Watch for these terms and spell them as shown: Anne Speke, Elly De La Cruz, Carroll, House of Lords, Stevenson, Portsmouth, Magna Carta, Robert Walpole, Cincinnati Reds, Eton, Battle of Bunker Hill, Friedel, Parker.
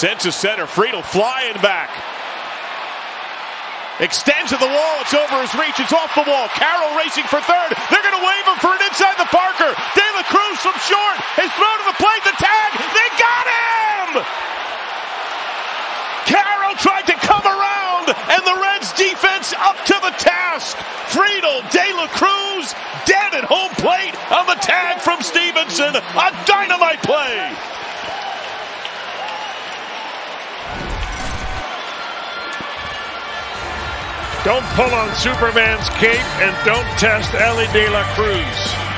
Sends to center. Friedel flying back. Extends to the wall. It's over his reach. It's off the wall. Carroll racing for third. They're going to wave him for an inside the Parker. De La Cruz from short. His throw to the plate. The tag. They got him! Carroll tried to come around, and the Reds defense up to the task. Friedel, De La Cruz, dead at home plate on the tag from Stevenson. A dynamite play. Don't pull on Superman's cape and don't test Elly De La Cruz.